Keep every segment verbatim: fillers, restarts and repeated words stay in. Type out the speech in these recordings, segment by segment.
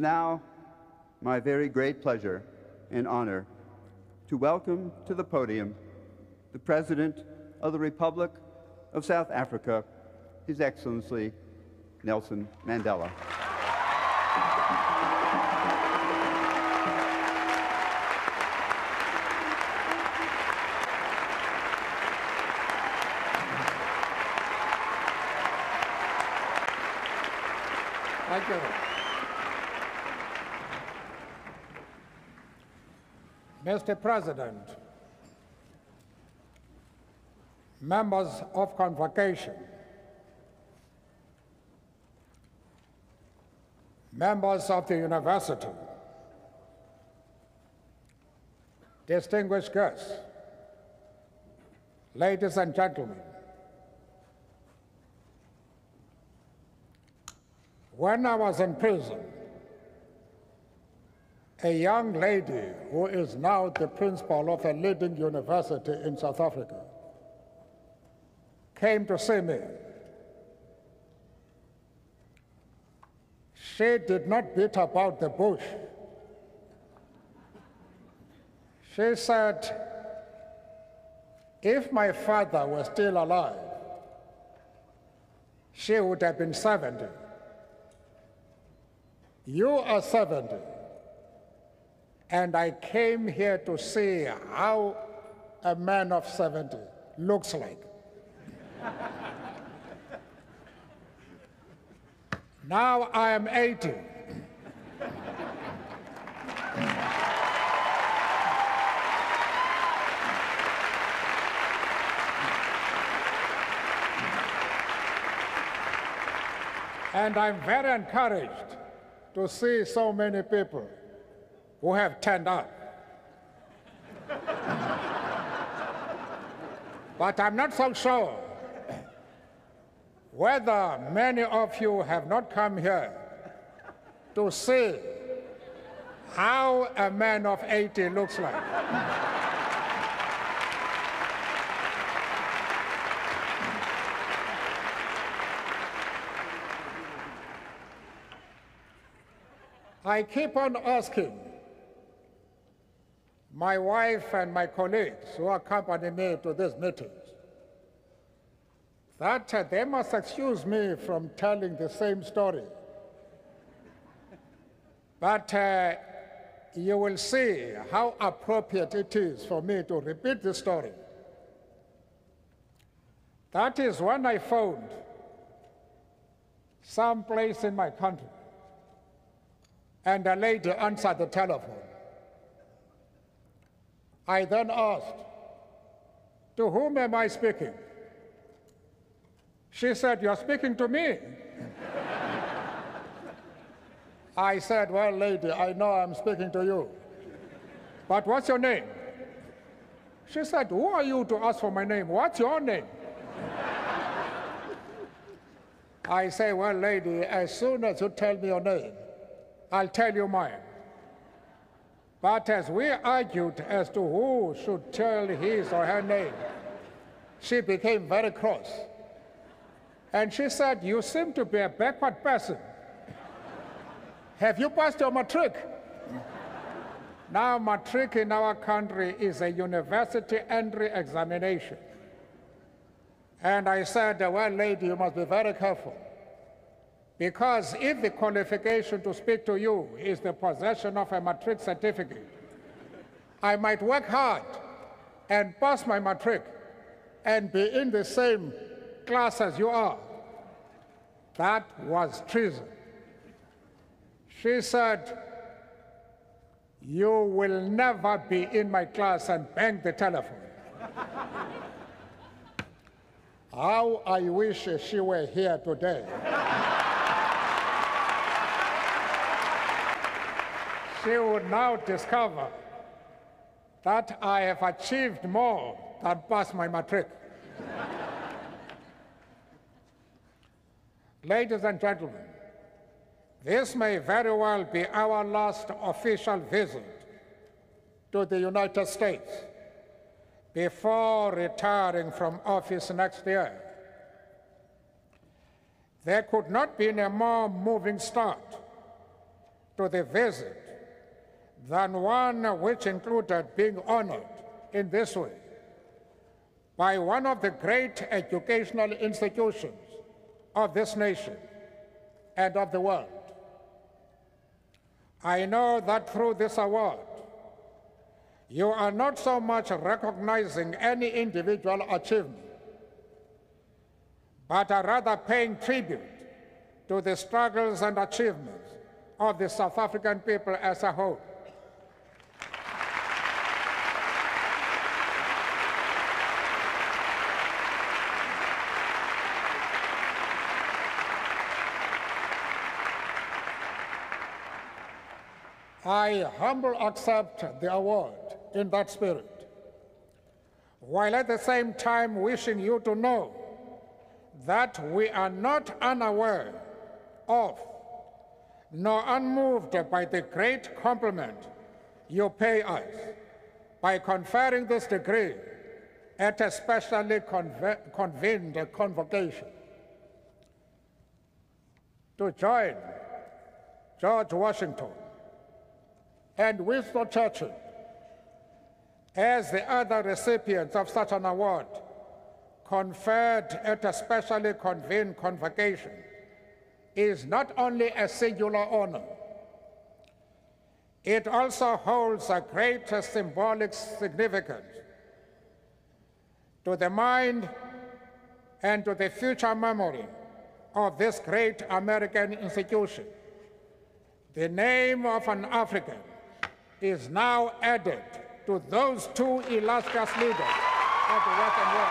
now my very great pleasure and honor to welcome to the podium the President of the Republic of South Africa, His Excellency Nelson Mandela. Thank you. Mister President, members of Convocation, members of the University, distinguished guests, ladies and gentlemen, when I was in prison, a young lady who is now the principal of a leading university in South Africa came to see me. She did not beat about the bush. She said, if my father were still alive, she would have been seventy. You are seventy, and I came here to see how a man of seventy looks like. Now I am eighty. And I'm very encouraged to see so many people who have turned up. But I'm not so sure whether many of you have not come here to see how a man of eighty looks like. I keep on asking my wife and my colleagues who accompany me to these meetings that they must excuse me from telling the same story. But uh, you will see how appropriate it is for me to repeat the story. That is when I phoned someplace in my country, and a lady answered the telephone. I then asked, to whom am I speaking? She said, you're speaking to me. I said, well, lady, I know I'm speaking to you, but what's your name? She said, who are you to ask for my name? What's your name? I say, well, lady, as soon as you tell me your name, I'll tell you mine. But as we argued as to who should tell his or her name, she became very cross. And she said, you seem to be a backward person. Have you passed your matric? Now, matric in our country is a university entry examination. And I said, well, lady, you must be very careful, because if the qualification to speak to you is the possession of a matric certificate, I might work hard and pass my matric and be in the same class as you are. That was treason. She said, you will never be in my class, and banged the telephone. How I wish she were here today. She would now discover that I have achieved more than passed my matric. Ladies and gentlemen, this may very well be our last official visit to the United States before retiring from office next year. There could not be a more moving start to the visit than one which included being honored in this way by one of the great educational institutions of this nation and of the world. I know that through this award, you are not so much recognizing any individual achievement, but are rather paying tribute to the struggles and achievements of the South African people as a whole. I humbly accept the award in that spirit, while at the same time wishing you to know that we are not unaware of nor unmoved by the great compliment you pay us by conferring this degree at a specially convened convocation. To join George Washington and Winston Churchill as the other recipients of such an award conferred at a specially convened convocation is not only a singular honor, it also holds a great symbolic significance to the mind and to the future memory of this great American institution. The name of an African is now added to those two illustrious leaders of the Western world.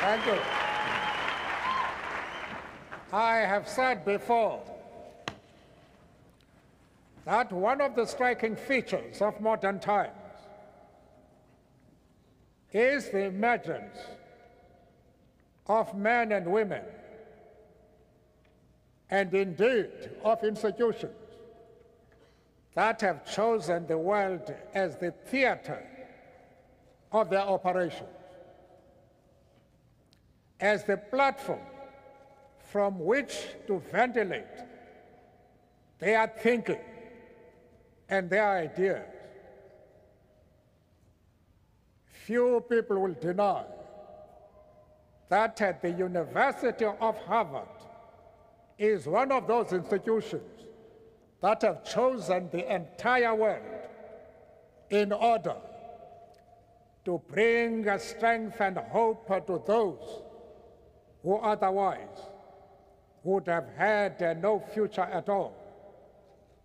Thank you. I have said before that one of the striking features of modern times is the emergence of men and women, and indeed of institutions, that have chosen the world as the theater of their operations, as the platform from which to ventilate their thinking and their ideas. Few people will deny that at the University of Harvard is one of those institutions that have chosen the entire world in order to bring strength and hope to those who otherwise would have had uh, no future at all.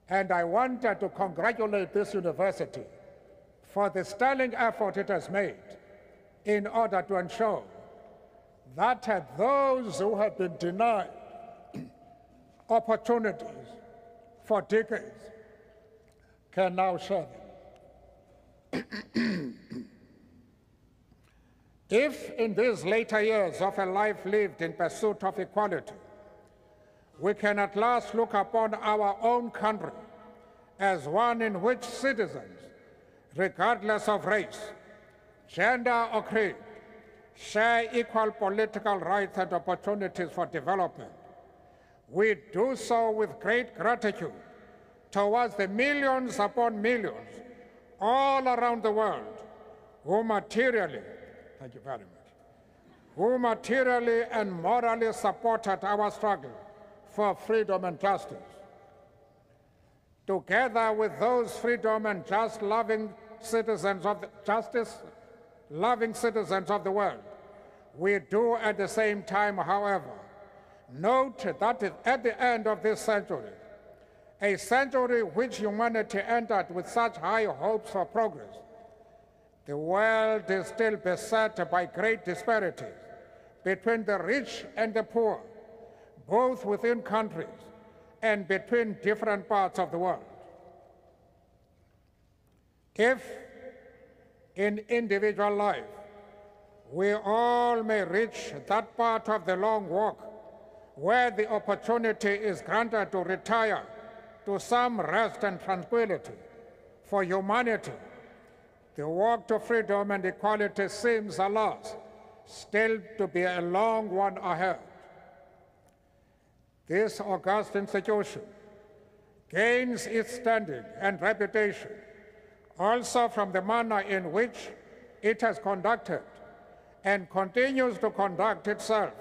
And I wanted to congratulate this university for the sterling effort it has made in order to ensure that uh, those who have been denied opportunities for decades can now share them. If in these later years of a life lived in pursuit of equality, we can at last look upon our own country as one in which citizens, regardless of race, gender or creed, share equal political rights and opportunities for development, we do so with great gratitude towards the millions upon millions all around the world who materially Thank you very much. who materially and morally supported our struggle for freedom and justice. Together with those freedom and just loving citizens of the, justice, loving citizens of the world, we do at the same time, however, note that at the end of this century, a century which humanity entered with such high hopes for progress, the world is still beset by great disparities between the rich and the poor, both within countries and between different parts of the world. If in individual life we all may reach that part of the long walk where the opportunity is granted to retire to some rest and tranquility for humanity, the walk to freedom and equality seems, alas, still to be a long one ahead. This august institution gains its standing and reputation also from the manner in which it has conducted and continues to conduct itself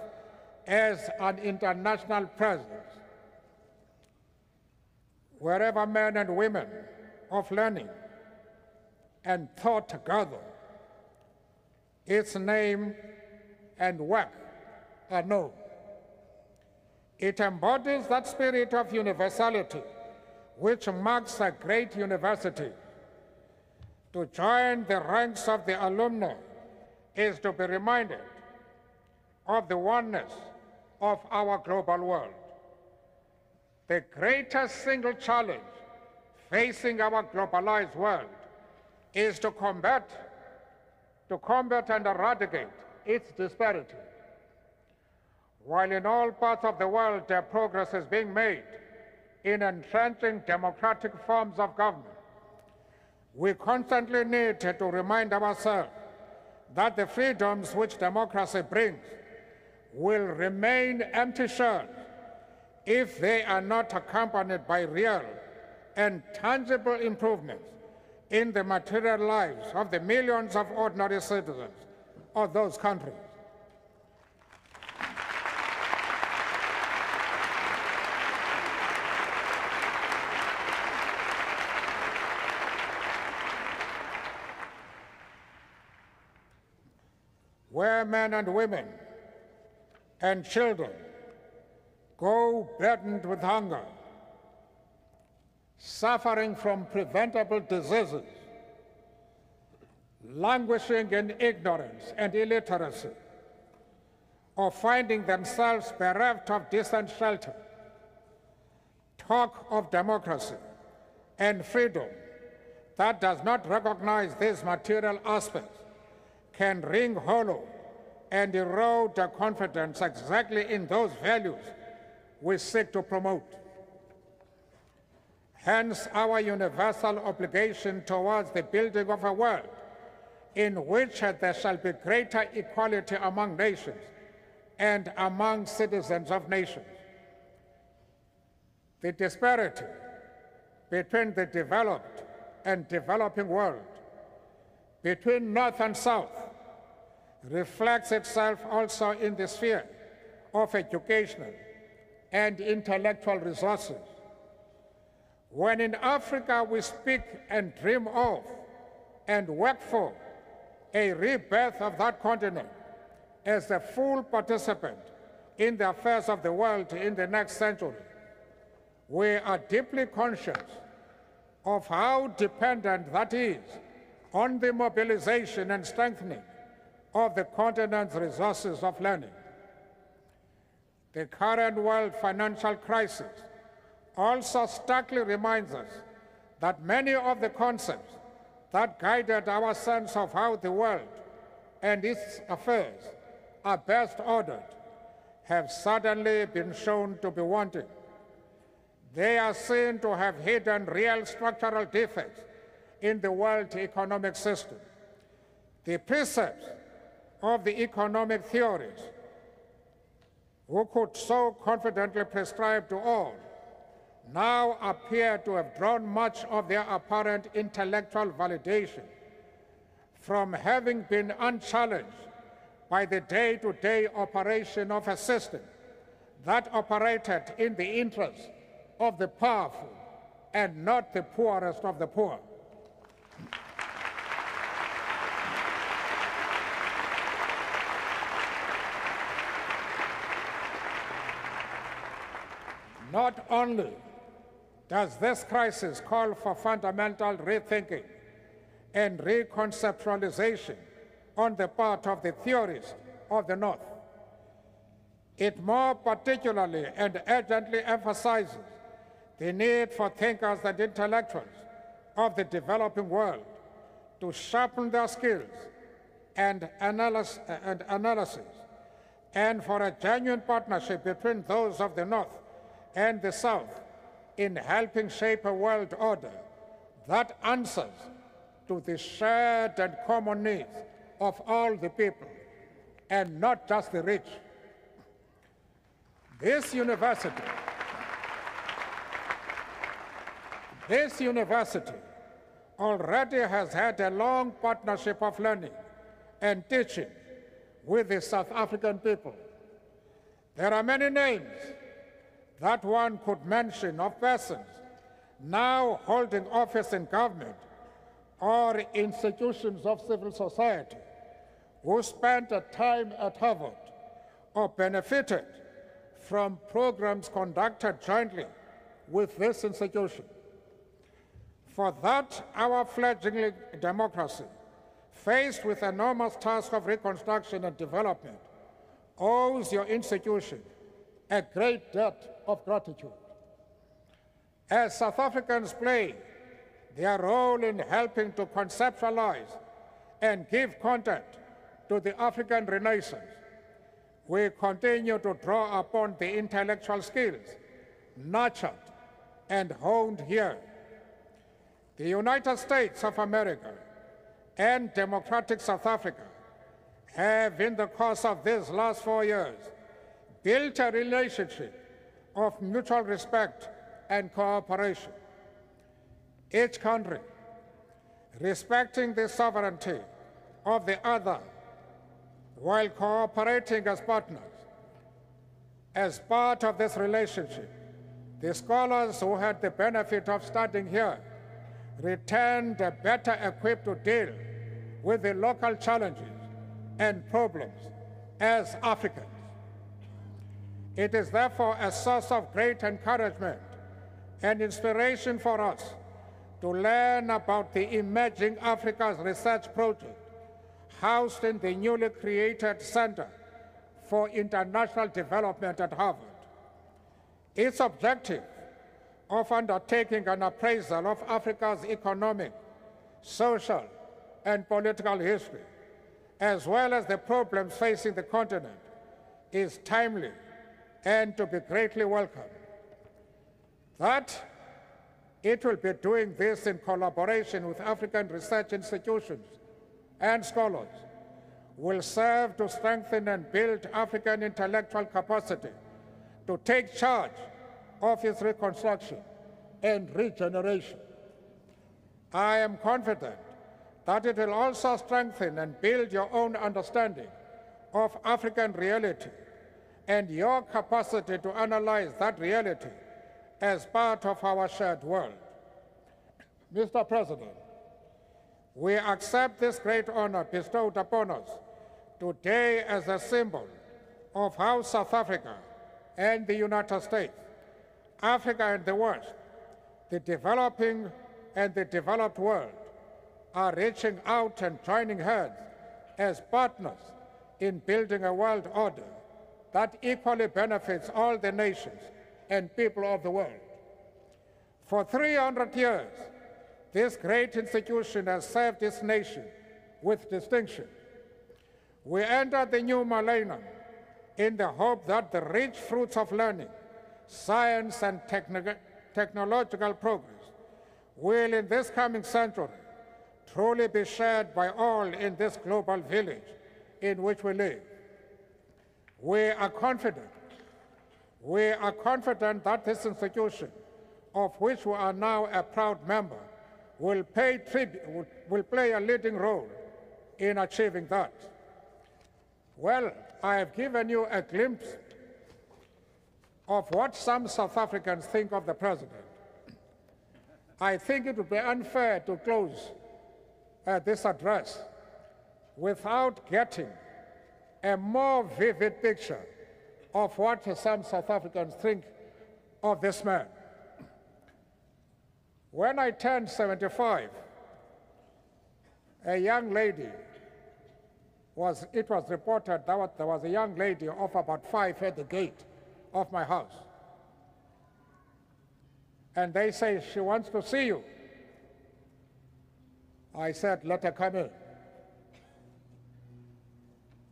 as an international presence. Wherever men and women of learning and thought gather, its name and work are known. It embodies that spirit of universality which marks a great university. To join the ranks of the alumni is to be reminded of the oneness of our global world. The greatest single challenge facing our globalized world is to combat, to combat and eradicate its disparity. While in all parts of the world their progress is being made in entrenching democratic forms of government, we constantly need to remind ourselves that the freedoms which democracy brings will remain empty shells if they are not accompanied by real and tangible improvements in the material lives of the millions of ordinary citizens of those countries. Where men and women and children go burdened with hunger, suffering from preventable diseases, languishing in ignorance and illiteracy, or finding themselves bereft of decent shelter, talk of democracy and freedom that does not recognize these material aspects can ring hollow and erode their confidence exactly in those values we seek to promote. Hence our universal obligation towards the building of a world in which there shall be greater equality among nations and among citizens of nations. The disparity between the developed and developing world, between North and South, reflects itself also in the sphere of educational and intellectual resources. When in Africa we speak and dream of and work for a rebirth of that continent as a full participant in the affairs of the world in the next century, we are deeply conscious of how dependent that is on the mobilization and strengthening of the continent's resources of learning. The current world financial crisis also starkly reminds us that many of the concepts that guided our sense of how the world and its affairs are best ordered have suddenly been shown to be wanting. They are seen to have hidden real structural defects in the world economic system. The precepts of the economic theories, who could so confidently prescribe to all, now appear to have drawn much of their apparent intellectual validation from having been unchallenged by the day-to-day operation of a system that operated in the interests of the powerful and not the poorest of the poor. Not only does this crisis call for fundamental rethinking and reconceptualization on the part of the theorists of the North, It more particularly and urgently emphasizes the need for thinkers and intellectuals of the developing world to sharpen their skills and analysis, and analysis, and for a genuine partnership between those of the North and the South in helping shape a world order that answers to the shared and common needs of all the people, and not just the rich. This university, this university already has had a long partnership of learning and teaching with the South African people. There are many names that one could mention of persons now holding office in government or institutions of civil society who spent a time at Harvard or benefited from programs conducted jointly with this institution. For that, our fledgling democracy, faced with enormous task of reconstruction and development, owes your institution a great debt of gratitude. As South Africans play their role in helping to conceptualize and give content to the African Renaissance, we continue to draw upon the intellectual skills nurtured and honed here. The United States of America and democratic South Africa have, in the course of these last four years, built a relationship of mutual respect and cooperation. Each country, respecting the sovereignty of the other, while cooperating as partners. As part of this relationship, the scholars who had the benefit of studying here returned better equipped to deal with the local challenges and problems as Africans. It is therefore a source of great encouragement and inspiration for us to learn about the Emerging Africa's research project housed in the newly created Center for International Development at Harvard. Its objective of undertaking an appraisal of Africa's economic, social, and political history, as well as the problems facing the continent, is timely and to be greatly welcomed. That it will be doing this in collaboration with African research institutions and scholars will serve to strengthen and build African intellectual capacity to take charge of its reconstruction and regeneration. I am confident that it will also strengthen and build your own understanding of African reality and your capacity to analyze that reality as part of our shared world. Mister President, we accept this great honor bestowed upon us today as a symbol of how South Africa and the United States, Africa and the West, the developing and the developed world, are reaching out and joining hands as partners in building a world order that equally benefits all the nations and people of the world. For three hundred years, this great institution has served its nation with distinction. We enter the new millennium in the hope that the rich fruits of learning, science, and techn technological progress will, in this coming century, truly be shared by all in this global village in which we live. We are confident, we are confident that this institution, of which we are now a proud member, will, pay tribute, will play a leading role in achieving that. Well, I have given you a glimpse of what some South Africans think of the president. I think it would be unfair to close uh, this address without getting a more vivid picture of what some South Africans think of this man. When I turned seventy-five, a young lady was, it was reported that was, there was a young lady of about five at the gate of my house. And they say, she wants to see you. I said, let her come in.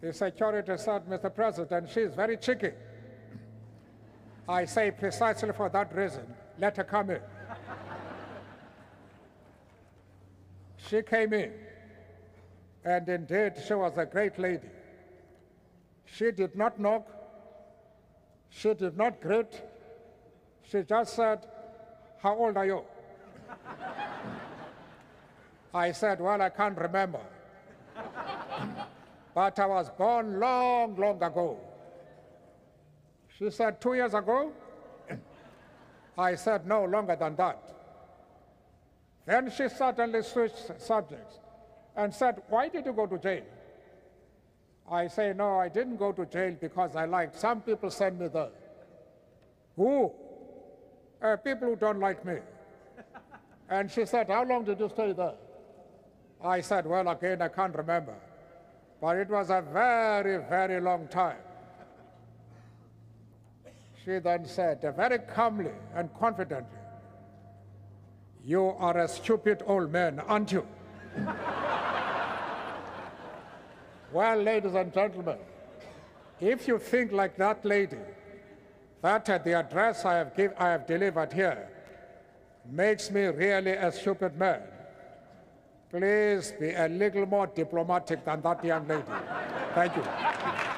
The security said, Mister President, she's very cheeky. I say, precisely for that reason, let her come in. She came in, and indeed, she was a great lady. She did not knock. She did not greet. She just said, how old are you? I said, well, I can't remember. But I was born long, long ago. She said, two years ago? I said, no, longer than that. Then she suddenly switched subjects and said, why did you go to jail? I say, no, I didn't go to jail because I liked. Some people send me there. Who? Uh, people who don't like me. And she said, how long did you stay there? I said, well, again, I can't remember. But it was a very, very long time. She then said, very calmly and confidently, you are a stupid old man, aren't you? Well, ladies and gentlemen, if you think like that lady, that at the address I have, give, I have delivered here makes me really a stupid man, please be a little more diplomatic than that young lady. Thank you.